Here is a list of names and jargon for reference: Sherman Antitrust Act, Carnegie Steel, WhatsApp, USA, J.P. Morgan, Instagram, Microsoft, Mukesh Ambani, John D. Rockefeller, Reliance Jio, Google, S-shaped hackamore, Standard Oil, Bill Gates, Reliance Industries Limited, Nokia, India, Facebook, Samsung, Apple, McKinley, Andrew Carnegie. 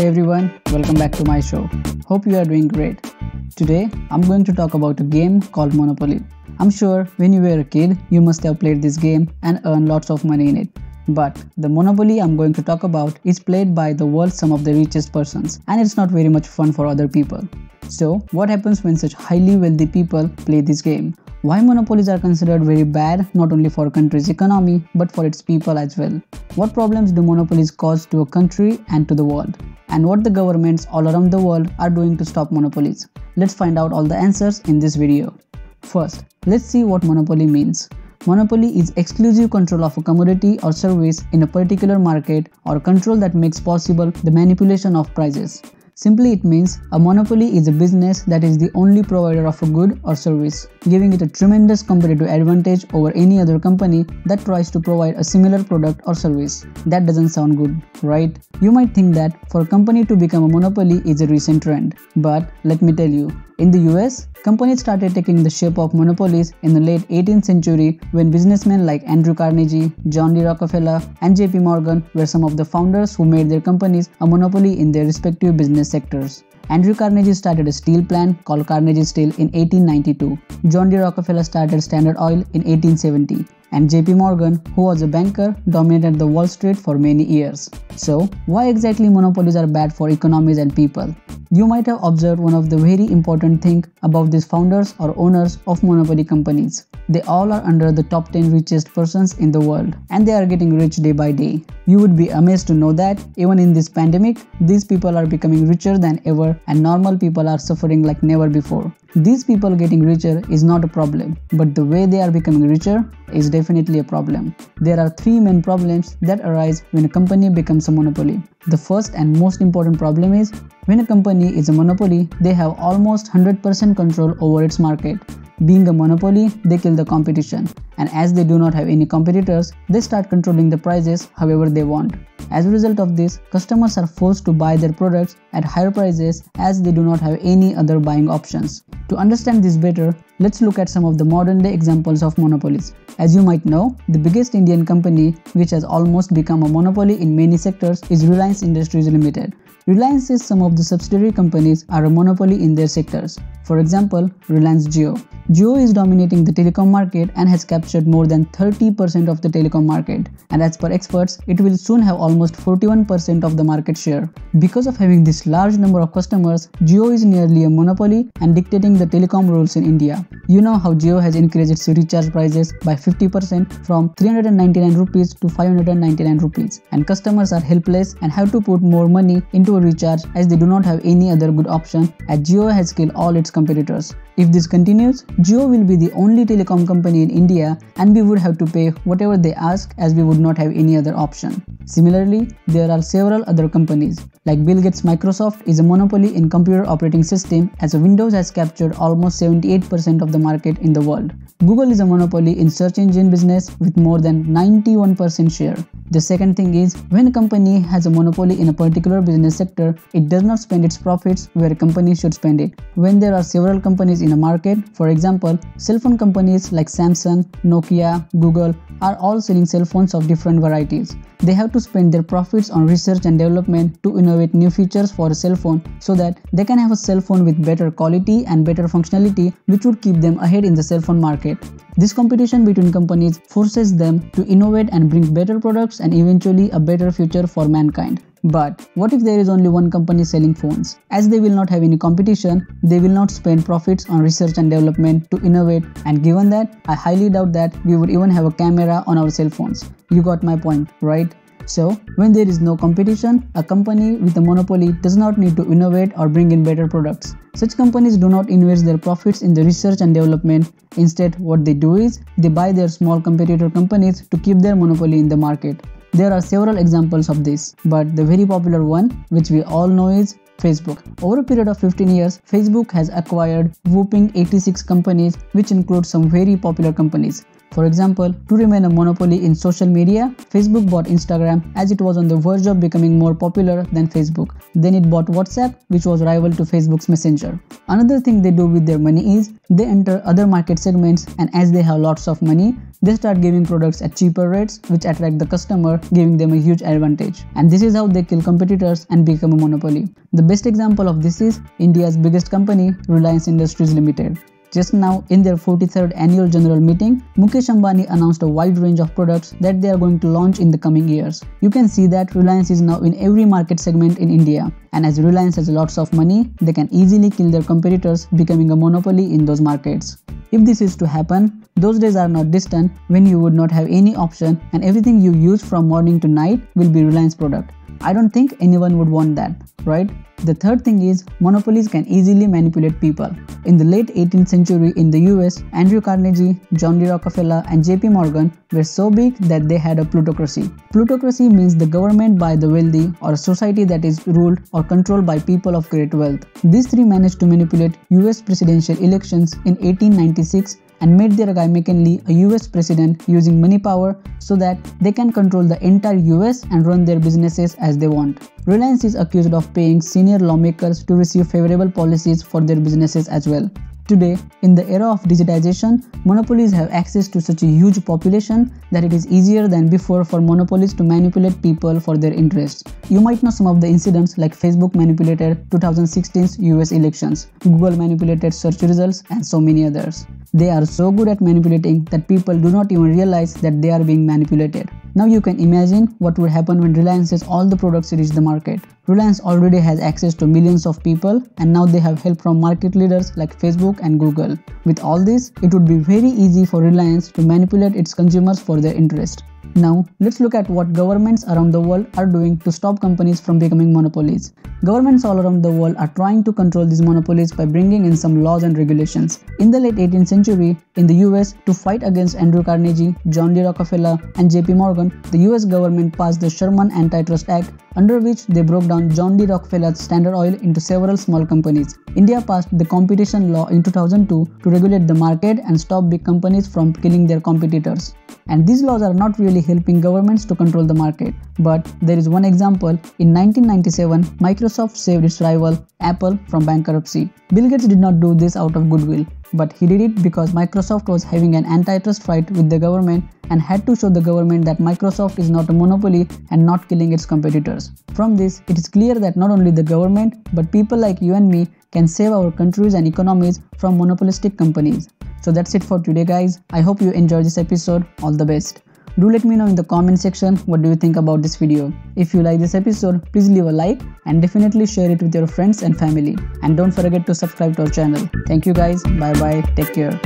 Hey everyone, welcome back to my show. Hope you are doing great. Today, I'm going to talk about a game called Monopoly. I'm sure when you were a kid, you must have played this game and earned lots of money in it. But the Monopoly I'm going to talk about is played by the world's some of the richest persons, and it's not very much fun for other people. So what happens when such highly wealthy people play this game? Why monopolies are considered very bad, not only for a country's economy but for its people as well? What problems do monopolies cause to a country and to the world? And what the governments all around the world are doing to stop monopolies? Let's find out all the answers in this video. First, let's see what monopoly means. Monopoly is exclusive control of a commodity or service in a particular market, or control that makes possible the manipulation of prices. Simply, it means a monopoly is a business that is the only provider of a good or service, giving it a tremendous competitive advantage over any other company that tries to provide a similar product or service. That doesn't sound good, right? You might think that for a company to become a monopoly is a recent trend, but let me tell you, in the US, companies started taking the shape of monopolies in the late 18th century when businessmen like Andrew Carnegie, John D. Rockefeller, and J.P. Morgan were some of the founders who made their companies a monopoly in their respective business sectors. Andrew Carnegie started a steel plant called Carnegie Steel in 1892. John D. Rockefeller started Standard Oil in 1870. And J.P. Morgan, who was a banker, dominated the Wall Street for many years. So, why exactly monopolies are bad for economies and people? You might have observed one of the very important things about these founders or owners of monopoly companies. They all are under the top 10 richest persons in the world, and they are getting rich day by day. You would be amazed to know that, even in this pandemic, these people are becoming richer than ever and normal people are suffering like never before. These people getting richer is not a problem, but the way they are becoming richer is definitely a problem. There are three main problems that arise when a company becomes a monopoly. The first and most important problem is, when a company is a monopoly, they have almost 100% control over its market. Being a monopoly, they kill the competition, and as they do not have any competitors, they start controlling the prices however they want. As a result of this, customers are forced to buy their products at higher prices as they do not have any other buying options. To understand this better, let's look at some of the modern day examples of monopolies. As you might know, the biggest Indian company, which has almost become a monopoly in many sectors, is Reliance Industries Limited. Reliance's some of the subsidiary companies are a monopoly in their sectors. For example, Reliance Jio. Jio is dominating the telecom market and has captured more than 30% of the telecom market, and as per experts, it will soon have almost 41% of the market share. Because of having this large number of customers, Jio is nearly a monopoly and dictating the telecom rules in India. You know how Jio has increased its recharge prices by 50% from 399 rupees to 599 rupees, and customers are helpless and have to put more money into a recharge as they do not have any other good option, as Jio has killed all its competitors. If this continues, Jio will be the only telecom company in India, and we would have to pay whatever they ask as we would not have any other option. Similarly, there are several other companies. Like Bill Gates' Microsoft is a monopoly in computer operating system, as Windows has captured almost 78% of the market in the world. Google is a monopoly in search engine business with more than 91% share. The second thing is, when a company has a monopoly in a particular business sector, it does not spend its profits where a company should spend it. When there are several companies in a market, for example, cell phone companies like Samsung, Nokia, Google are all selling cell phones of different varieties. They have to spend their profits on research and development to innovate new features for a cell phone so that they can have a cell phone with better quality and better functionality, which would keep them ahead in the cell phone market. This competition between companies forces them to innovate and bring better products and eventually a better future for mankind. But what if there is only one company selling phones? As they will not have any competition, they will not spend profits on research and development to innovate, and given that, I highly doubt that we would even have a camera on our cell phones. You got my point, right? So, when there is no competition, a company with a monopoly does not need to innovate or bring in better products. Such companies do not invest their profits in the research and development. Instead, what they do is, they buy their small competitor companies to keep their monopoly in the market. There are several examples of this, but the very popular one, which we all know, is Facebook. Over a period of 15 years, Facebook has acquired whopping 86 companies, which include some very popular companies. For example, to remain a monopoly in social media, Facebook bought Instagram as it was on the verge of becoming more popular than Facebook. Then it bought WhatsApp, which was rival to Facebook's Messenger. Another thing they do with their money is they enter other market segments, and as they have lots of money, they start giving products at cheaper rates, which attract the customer, giving them a huge advantage. And this is how they kill competitors and become a monopoly. The best example of this is India's biggest company, Reliance Industries Limited. Just now, in their 43rd annual general meeting, Mukesh Ambani announced a wide range of products that they are going to launch in the coming years. You can see that Reliance is now in every market segment in India. And as Reliance has lots of money, they can easily kill their competitors, becoming a monopoly in those markets. If this is to happen, those days are not distant when you would not have any option and everything you use from morning to night will be Reliance product. I don't think anyone would want that, right? The third thing is, monopolies can easily manipulate people. In the late 18th century in the US, Andrew Carnegie, John D. Rockefeller and J.P. Morgan were so big that they had a plutocracy. Plutocracy means the government by the wealthy or a society that is ruled or controlled by people of great wealth. These three managed to manipulate US presidential elections in 1896 and made their guy McKinley a US president using money power so that they can control the entire US and run their businesses as they want. Reliance is accused of paying senior lawmakers to receive favorable policies for their businesses as well. Today, in the era of digitization, monopolies have access to such a huge population that it is easier than before for monopolies to manipulate people for their interests. You might know some of the incidents like Facebook manipulated 2016's US elections, Google manipulated search results, and so many others. They are so good at manipulating that people do not even realize that they are being manipulated. Now you can imagine what would happen when Reliance says all the products reach the market. Reliance already has access to millions of people and now they have help from market leaders like Facebook and Google. With all this, it would be very easy for Reliance to manipulate its consumers for their interest. Now, let's look at what governments around the world are doing to stop companies from becoming monopolies. Governments all around the world are trying to control these monopolies by bringing in some laws and regulations. In the late 18th century, in the US, to fight against Andrew Carnegie, John D. Rockefeller, and J.P. Morgan, the US government passed the Sherman Antitrust Act, under which they broke down John D. Rockefeller's Standard Oil into several small companies. India passed the competition law in 2002 to regulate the market and stop big companies from killing their competitors. And these laws are not really helping governments to control the market. But there is one example. In 1997, Microsoft saved its rival Apple from bankruptcy. Bill Gates did not do this out of goodwill, but he did it because Microsoft was having an antitrust fight with the government and had to show the government that Microsoft is not a monopoly and not killing its competitors. From this, it is clear that not only the government, but people like you and me can save our countries and economies from monopolistic companies. So that's it for today, guys. I hope you enjoyed this episode. All the best. Do let me know in the comment section what do you think about this video. If you like this episode, please leave a like and definitely share it with your friends and family. And don't forget to subscribe to our channel. Thank you guys. Bye bye. Take care.